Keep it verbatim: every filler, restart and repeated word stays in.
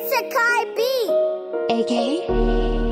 It's a Kai B. A K